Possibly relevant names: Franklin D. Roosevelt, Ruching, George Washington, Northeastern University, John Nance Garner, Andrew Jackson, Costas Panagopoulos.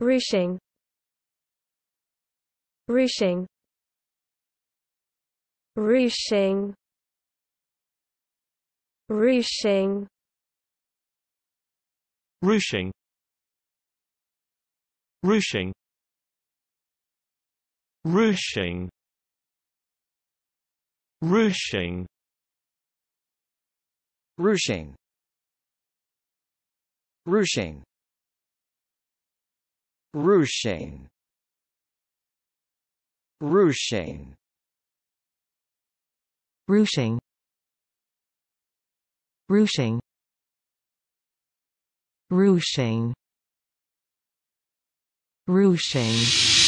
Ruching, Ruching, Ruching, Ruching, Ruching, Ruching, Ruching, Ruching, Ruching, Ruching, Ruching, Ruching, Ruching, Ruching, Ruching, Ruching.